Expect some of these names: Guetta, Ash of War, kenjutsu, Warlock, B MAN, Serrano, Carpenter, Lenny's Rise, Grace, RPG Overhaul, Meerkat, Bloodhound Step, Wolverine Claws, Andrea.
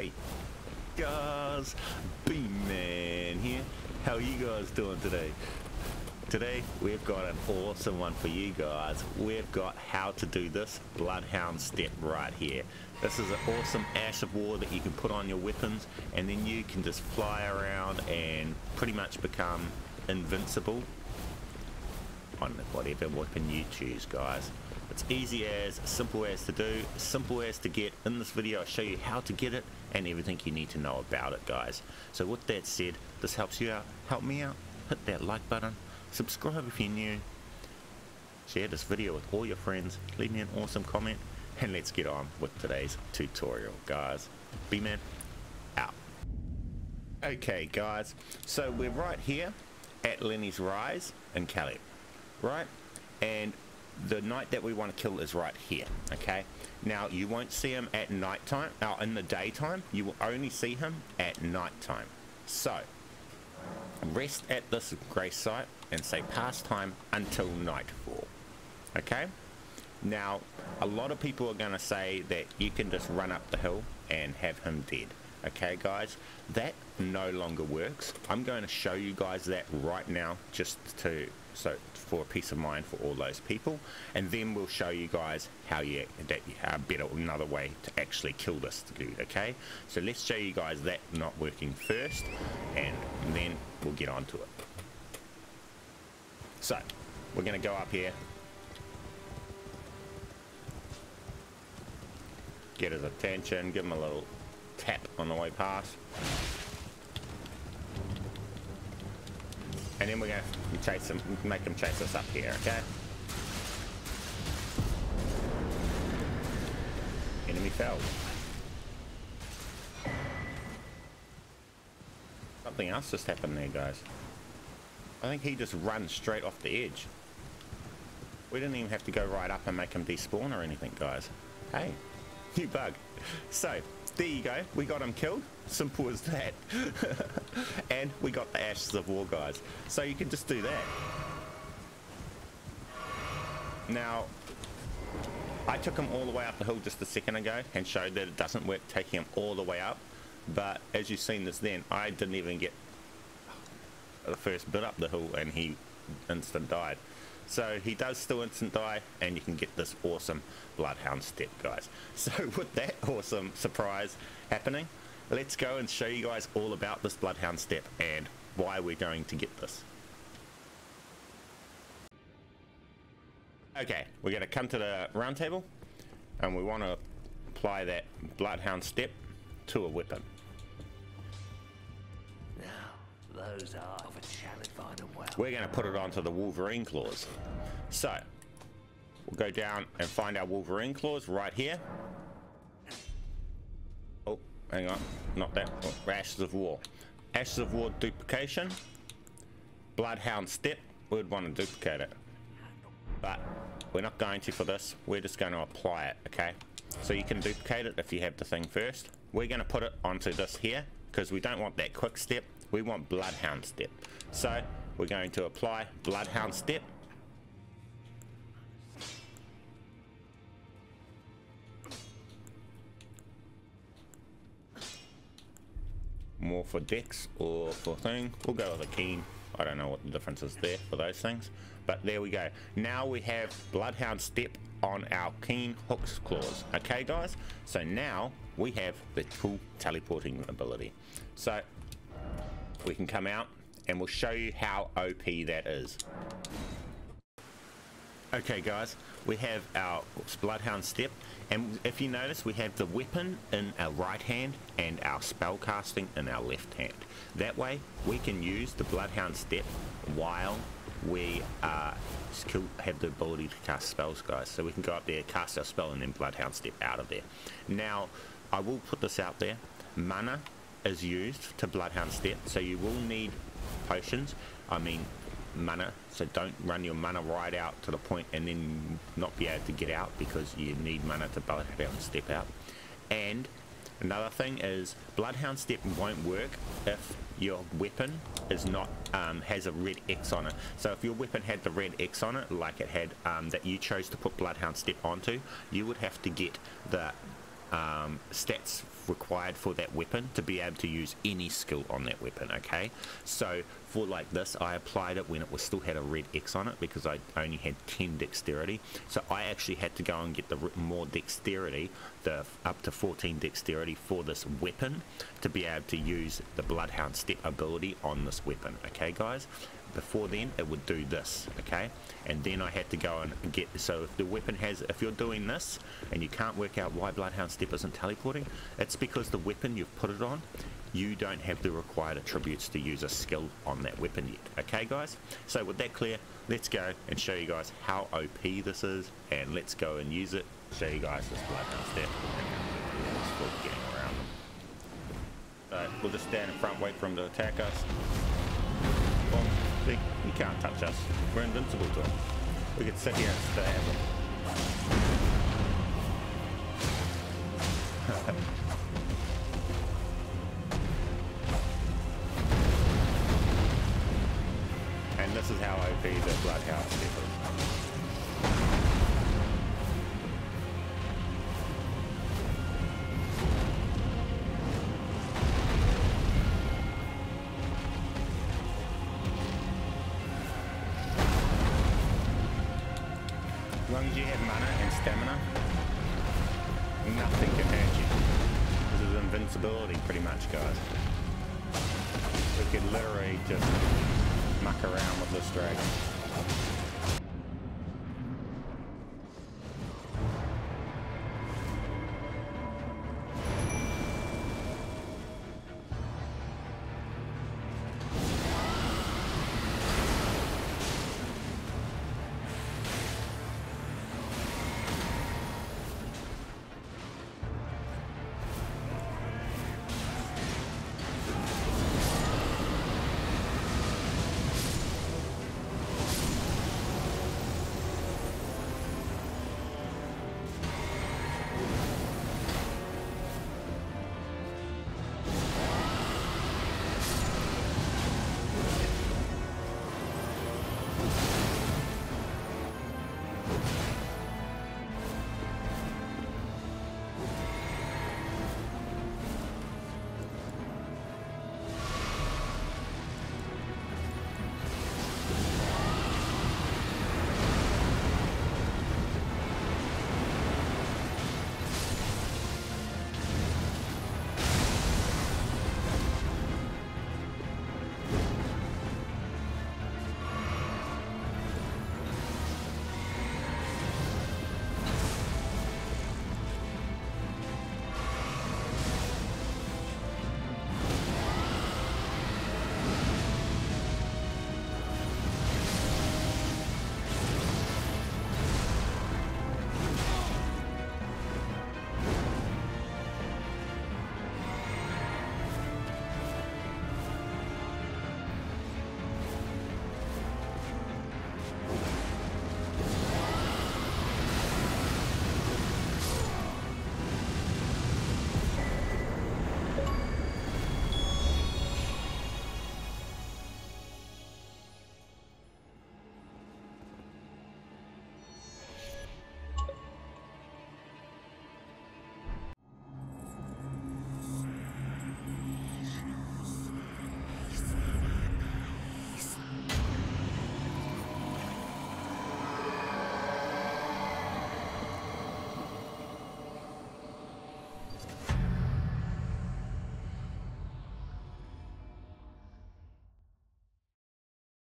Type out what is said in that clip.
Hey guys, B Man here. How are you guys doing today? Today we've got an awesome one for you guys. We've got how to do this Bloodhound Step right here. This is an awesome Ash of War that you can put on your weapons, and then you can just fly around and pretty much become invincible on whatever weapon you choose, guys. It's easy as, simple as to do, simple as to get. In this video I show you how to get it and everything you need to know about it, guys. So with that said, this helps you out, help me out, hit that like button, subscribe if you're new, share this video with all your friends, leave me an awesome comment, and let's get on with today's tutorial, guys. B Man out. Okay guys, so we're right here at Lenny's Rise in Cali, right? And the knight that we want to kill is right here. Okay, now you won't see him at night time, in the daytime. You will only see him at night time. So rest at this Grace site and say pass time until nightfall. Okay, now a lot of people are going to say that you can just run up the hill and have him dead. Okay guys, that no longer works. I'm going to show you guys that right now, just to for peace of mind for all those people, and then we'll show you guys how you another way to actually kill this dude. Okay, so let's show you guys that not working first, and then we'll get on to it. So we're gonna go up here, get his attention, give him a little tap on the way past, and then we're going to chase them, make them chase us up here, okay? Enemy fell. Something else just happened there, guys. I think he just ran straight off the edge. We didn't even have to go right up and make him despawn or anything, guys. Hey, new bug. So there you go, we got him killed, simple as that. And we got the Ashes of War, guys, so you can just do that. Now I took him all the way up the hill just a second ago and showed that it doesn't work taking him all the way up, but as you've seen this, then I didn't even get the first bit up the hill and he instant died. So he does still instant die, and you can get this awesome Bloodhound Step, guys. So with that awesome surprise happening, let's go and show you guys all about this Bloodhound Step and why we're going to get this. Okay, we're going to come to the round table, and we want to apply that Bloodhound Step to a weapon. Those are of a challenge by the well. We're going to put it onto the Wolverine Claws. So we'll go down and find our Wolverine Claws right here. Oh, hang on, not that. Oh, Ashes of War. Ashes of War duplication. Bloodhound Step. We would want to duplicate it, but we're not going to for this. We're just going to apply it, okay? So you can duplicate it if you have the thing first. We're going to put it onto this here because we don't want that quick step. We want Bloodhound Step. So we're going to apply Bloodhound Step. More for Dex or for thing. We'll go with a keen. I don't know what the difference is there for those things. But there we go. Now we have Bloodhound Step on our keen hooks claws. Okay guys, so now we have the cool teleporting ability. So we can come out and we'll show you how OP that is. Okay guys, we have our Bloodhound Step, and if you notice we have the weapon in our right hand and our spell casting in our left hand. That way we can use the Bloodhound Step while we have the ability to cast spells, guys. So we can go up there, cast our spell, and then Bloodhound Step out of there. Now I will put this out there, mana is used to Bloodhound Step, so you will need potions, I mean mana, so don't run your mana right out to the point and then not be able to get out, because you need mana to Bloodhound Step out. And another thing is Bloodhound Step won't work if your weapon is not has a red X on it. So if your weapon had the red X on it, like it had that you chose to put Bloodhound Step onto, you would have to get the stats required for that weapon to be able to use any skill on that weapon. Okay, so for like this, I applied it when it was still had a red X on it because I only had 10 dexterity, so I actually had to go and get the more dexterity, the up to 14 dexterity for this weapon to be able to use the Bloodhound Step ability on this weapon. Okay guys, before then it would do this, okay, and then I had to go and get, so if the weapon has, if you're doing this and you can't work out why Bloodhound Step isn't teleporting, it's because the weapon you've put it on, you don't have the required attributes to use a skill on that weapon yet. Okay guys, so with that clear, let's go and show you guys how OP this is, and let's go and use it. Show you guys this Bloodhound Step and how it's getting around them. Alright, we'll just stand in front, wait for him to attack us. Boom. See, he can't touch us. We're invincible to him. We could sit here and stab him. And this is how OP the Bloodhound Step is. As long as you have mana and stamina, nothing can hurt you. This is invincibility pretty much, guys. We could literally just muck around with this dragon.